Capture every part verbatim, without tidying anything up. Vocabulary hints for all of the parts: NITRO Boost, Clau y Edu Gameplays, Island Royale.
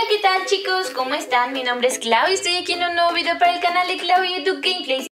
Hola, ¿qué tal chicos? ¿Cómo están? Mi nombre es Clau y estoy aquí en un nuevo video para el canal de Clau y Edu Gameplays.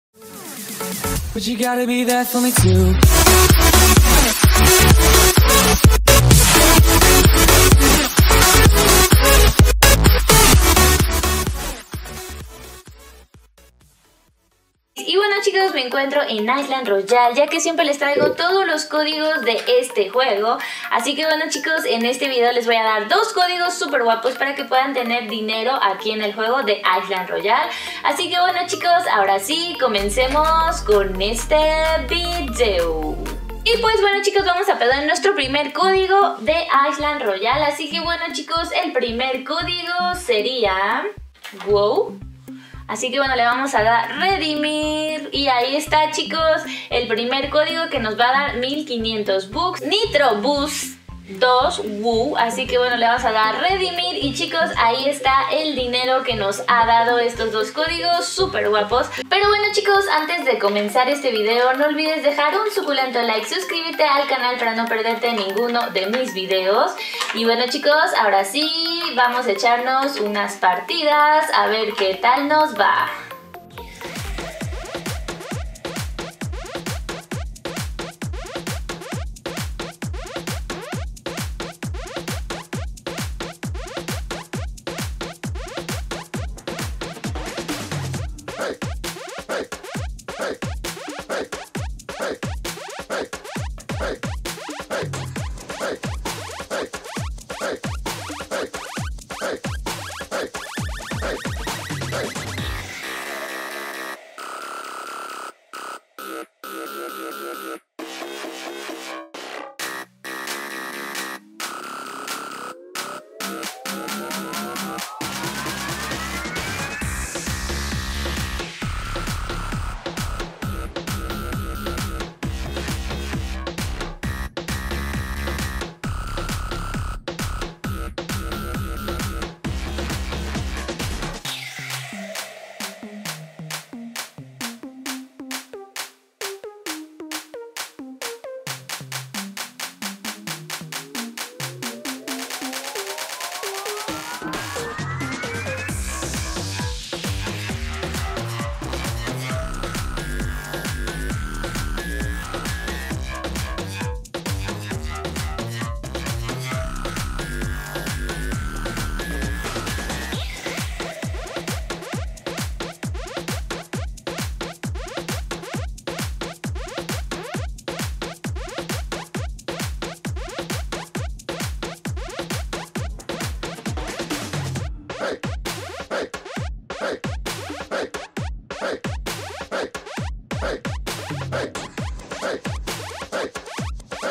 Y bueno chicos, me encuentro en Island Royale, ya que siempre les traigo todos los códigos de este juego. Así que bueno chicos, en este video les voy a dar dos códigos súper guapos para que puedan tener dinero aquí en el juego de Island Royale. Así que bueno chicos, ahora sí, comencemos con este video. Y pues bueno chicos, vamos a pedir nuestro primer código de Island Royale. Así que bueno chicos, el primer código sería... wow. Así que bueno, le vamos a dar redimir y ahí está chicos, el primer código que nos va a dar mil quinientos bucks, NITRO Boost dos woo. Así que bueno, le vamos a dar redimir y chicos, ahí está el dinero que nos ha dado estos dos códigos súper guapos. Pero bueno chicos, antes de comenzar este video no olvides dejar un suculento like, suscríbete al canal para no perderte ninguno de mis videos. Y bueno chicos, ahora sí, vamos a echarnos unas partidas a ver qué tal nos va.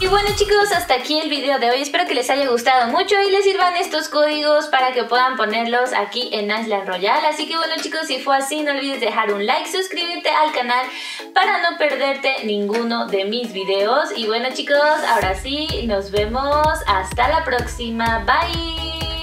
Y bueno chicos, hasta aquí el video de hoy, espero que les haya gustado mucho y les sirvan estos códigos para que puedan ponerlos aquí en Island Royale. Así que bueno chicos, si fue así no olvides dejar un like, suscribirte al canal para no perderte ninguno de mis videos. Y bueno chicos, ahora sí, nos vemos, hasta la próxima, bye.